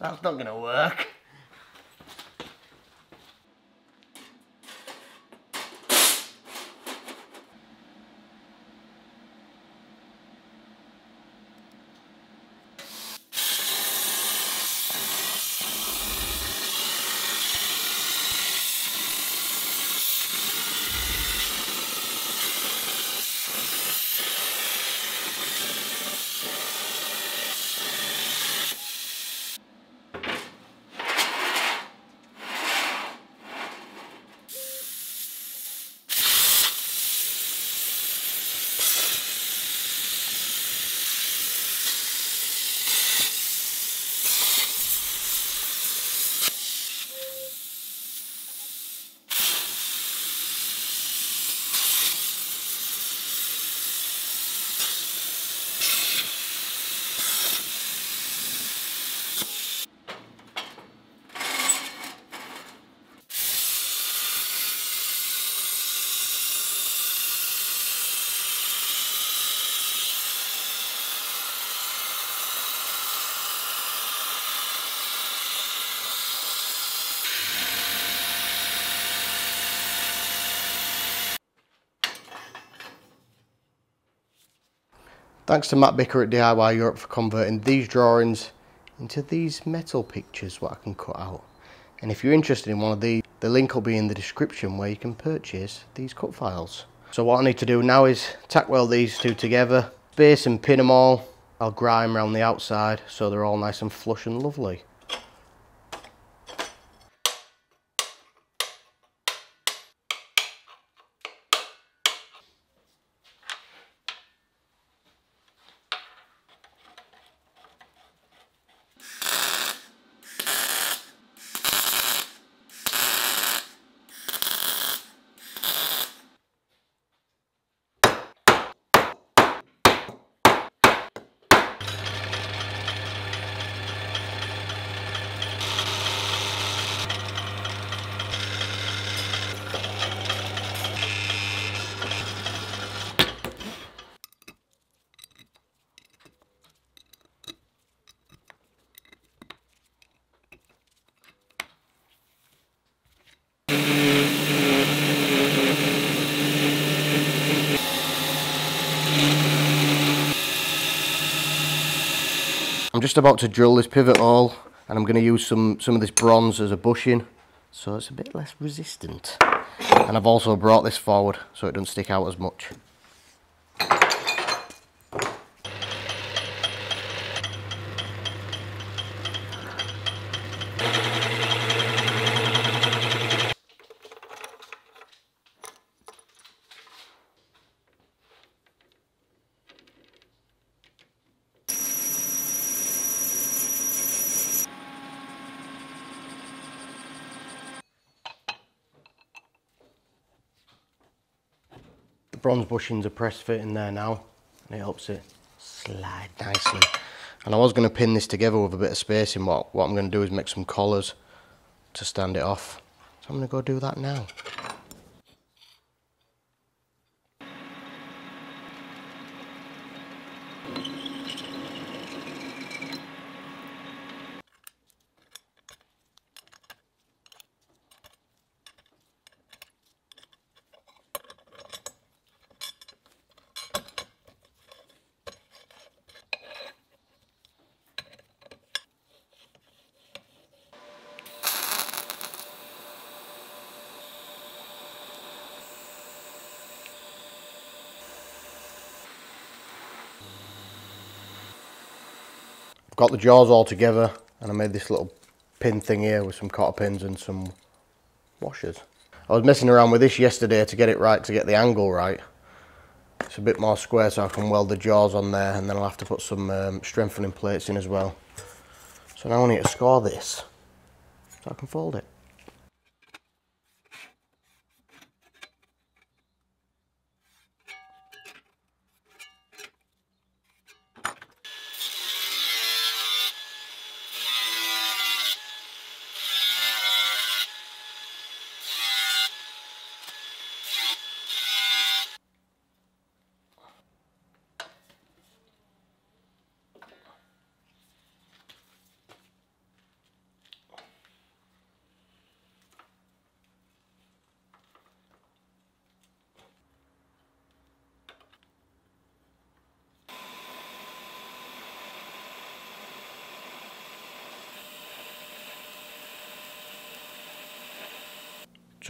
That's not going to work. Thanks to Matt Bicker at DIY Europe for converting these drawings into these metal pictures what I can cut out. And if you're interested in one of these, the link will be in the description where you can purchase these cut files. So what I need to do now is tack weld these two together, space and pin them all. I'll grime around the outside so they're all nice and flush and lovely. I'm just about to drill this pivot hole, and I'm going to use some of this bronze as a bushing so it's a bit less resistant. And I've also brought this forward so it doesn't stick out as much. Bronze bushings are press fit in there now, and it helps it slide nicely. And I was going to pin this together with a bit of spacing, but what I'm going to do is make some collars to stand it off. So I'm going to go do that now. Got the jaws all together, and I made this little pin thing here with some cotter pins and some washers. I was messing around with this yesterday to get it right, to get the angle right. It's a bit more square so I can weld the jaws on there, and then I'll have to put some strengthening plates in as well. So now I need to score this so I can fold it.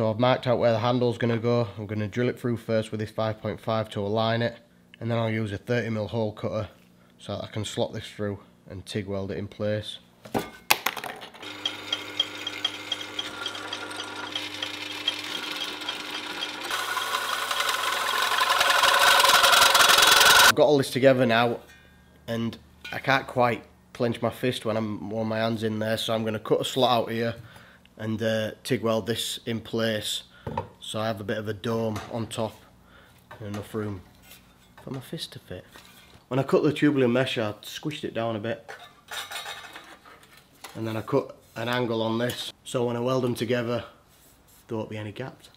So I've marked out where the handle's going to go. I'm going to drill it through first with this 5.5 to align it, and then I'll use a 30mm hole cutter so that I can slot this through and TIG weld it in place. I've got all this together now, and I can't quite clench my fist when I'm on my hands in there, so I'm going to cut a slot out here and TIG weld this in place, so I have a bit of a dome on top and enough room for my fist to fit. When I cut the tubular mesh, I squished it down a bit, and then I cut an angle on this, so when I weld them together there won't be any gaps.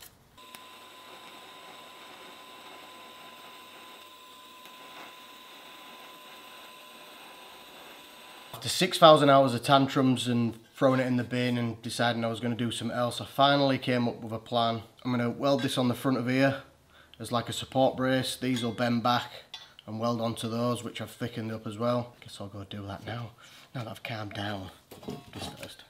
After 6,000 hours of tantrums and throwing it in the bin and deciding I was going to do something else, I finally came up with a plan. I'm going to weld this on the front of here as like a support brace. These will bend back and weld onto those, which I've thickened up as well. I guess I'll go do that now, now that I've calmed down. This first.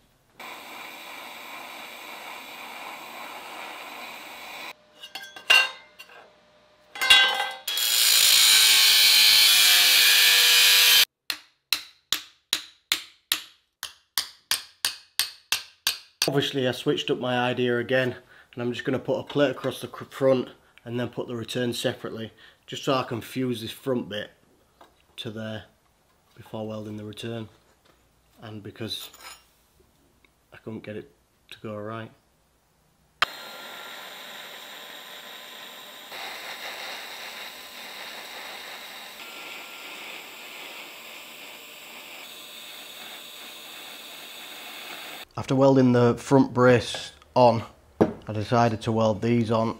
Obviously I switched up my idea again, and I'm just going to put a plate across the front and then put the return separately, just so I can fuse this front bit to there before welding the return, and because I couldn't get it to go right. After welding the front brace on, I decided to weld these on,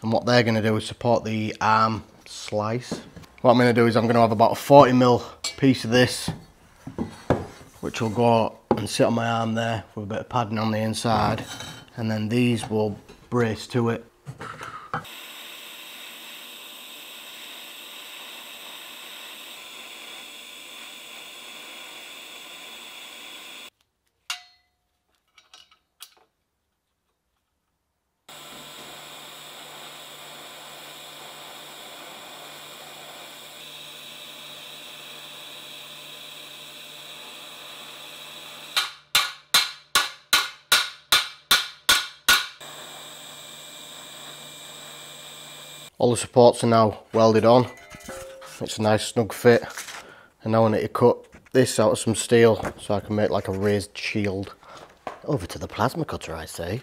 and what they're going to do is support the arm slice. What I'm going to do is I'm going to have about a 40mm piece of this, which will go and sit on my arm there with a bit of padding on the inside, and then these will brace to it. All the supports are now welded on. It's a nice snug fit, and now I need to cut this out of some steel so I can make like a raised shield. Over to the plasma cutter, I say.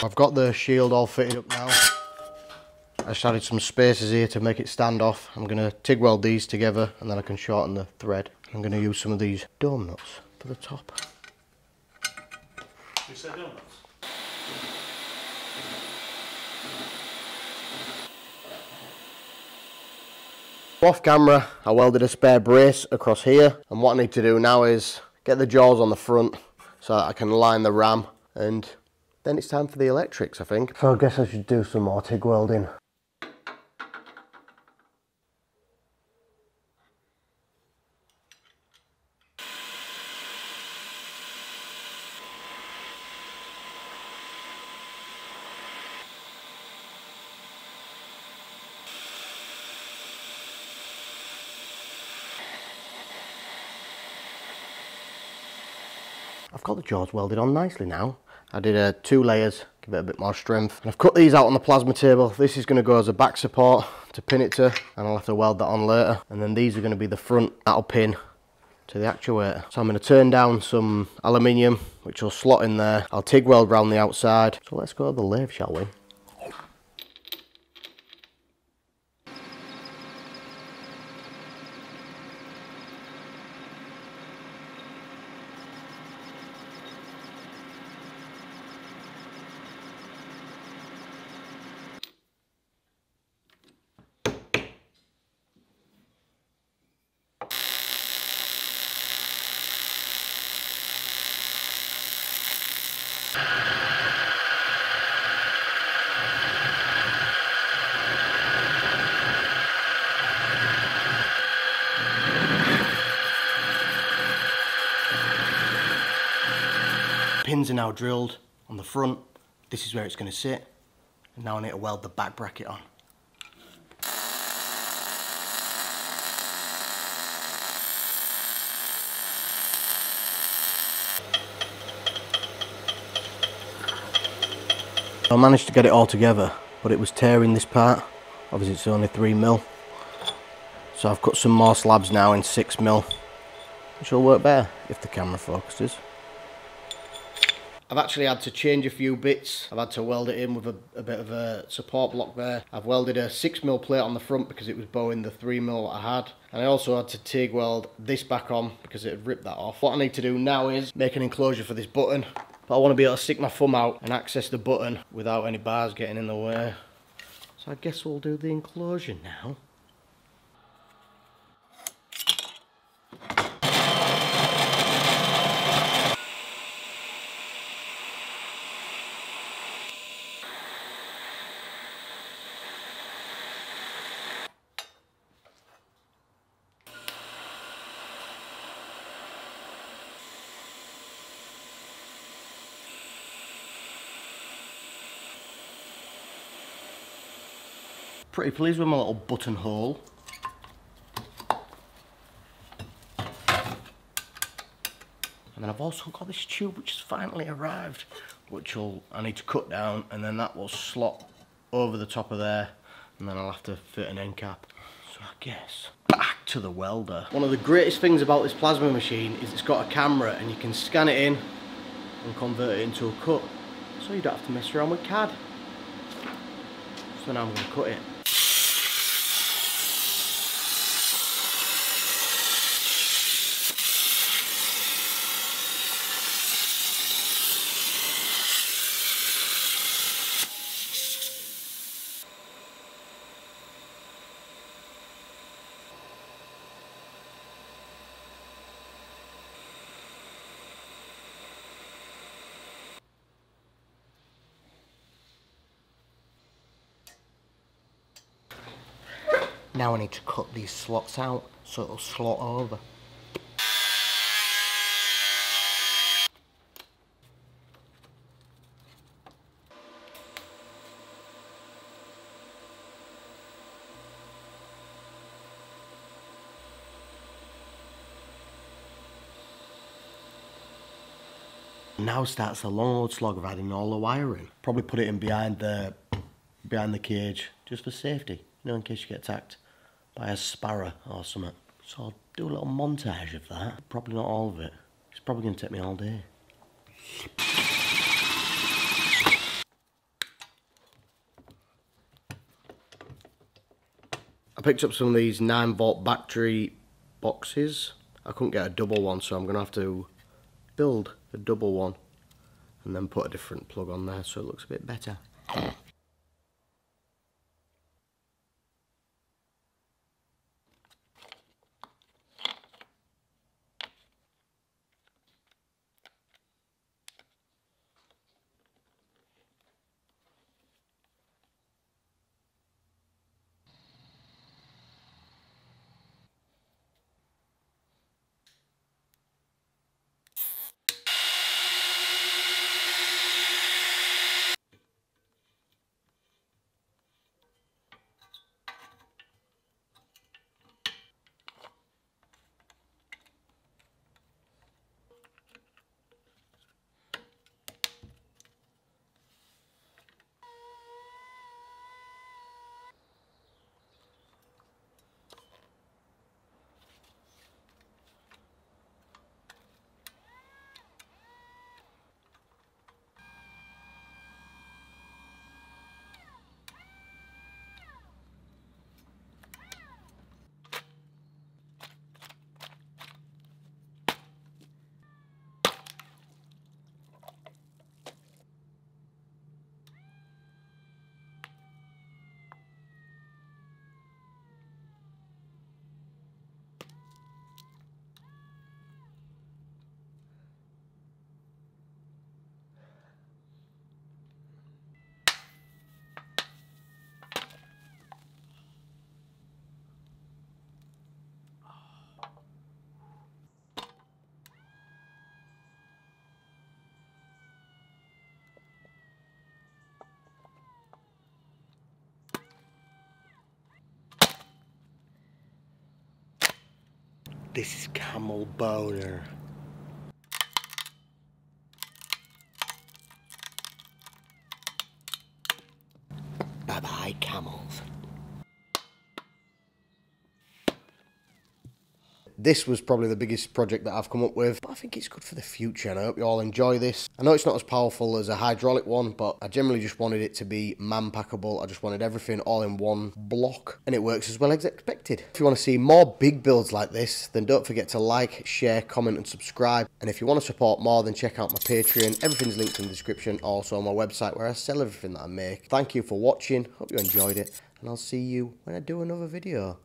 I've got the shield all fitted up now. I just added some spaces here to make it stand off. I'm going to TIG weld these together, and then I can shorten the thread. I'm going to use some of these dome nuts for the top. You said dome nuts? Off camera, I welded a spare brace across here, and what I need to do now is get the jaws on the front so that I can line the ram, and then it's time for the electrics, I think. So I guess I should do some more TIG welding. I've got the jaws welded on nicely now. I did 2 layers, give it a bit more strength. And I've cut these out on the plasma table. This is going to go as a back support to pin it to, and I'll have to weld that on later. And then these are going to be the front, that'll pin to the actuator. So I'm going to turn down some aluminium, which will slot in there. I'll TIG weld round the outside. So let's go to the lathe, shall we? pins are now drilled on the front. This is where it's going to sit. And now I need to weld the back bracket on. I managed to get it all together, but it was tearing this part. Obviously it's only 3mm. So I've cut some more slabs now in 6mm, which will work better if the camera focuses. I've actually had to change a few bits. I've had to weld it in with a bit of a support block there. I've welded a 6mm plate on the front because it was bowing the 3mm I had. And I also had to TIG weld this back on because it had ripped that off. What I need to do now is make an enclosure for this button. But I want to be able to stick my thumb out and access the button without any bars getting in the way. So I guess we'll do the enclosure now. Pretty pleased with my little buttonhole. And then I've also got this tube which has finally arrived, which I need to cut down, and then that will slot over the top of there, and then I'll have to fit an end cap. So I guess back to the welder. One of the greatest things about this plasma machine is it's got a camera and you can scan it in and convert it into a cut, so you don't have to mess around with CAD. So now I'm going to cut it. Now I need to cut these slots out so it'll slot over. Now starts the long old slog of adding all the wiring. Probably put it in behind the cage just for safety, you know, in case you get attacked by a sparrow or something. So I'll do a little montage of that. Probably not all of it. It's probably going to take me all day. I picked up some of these 9V battery boxes. I couldn't get a double one, so I'm going to have to build a double one and then put a different plug on there so it looks a bit better. This is camel boner. Bye-bye, camels. This was probably the biggest project that I've come up with, but I think it's good for the future and I hope you all enjoy this. I know it's not as powerful as a hydraulic one, but I generally just wanted it to be man-packable. I just wanted everything all in one block, and it works as well as expected. If you want to see more big builds like this, then don't forget to like, share, comment and subscribe. And if you want to support more, then check out my Patreon. Everything's linked in the description, also on my website where I sell everything that I make. Thank you for watching, hope you enjoyed it, and I'll see you when I do another video.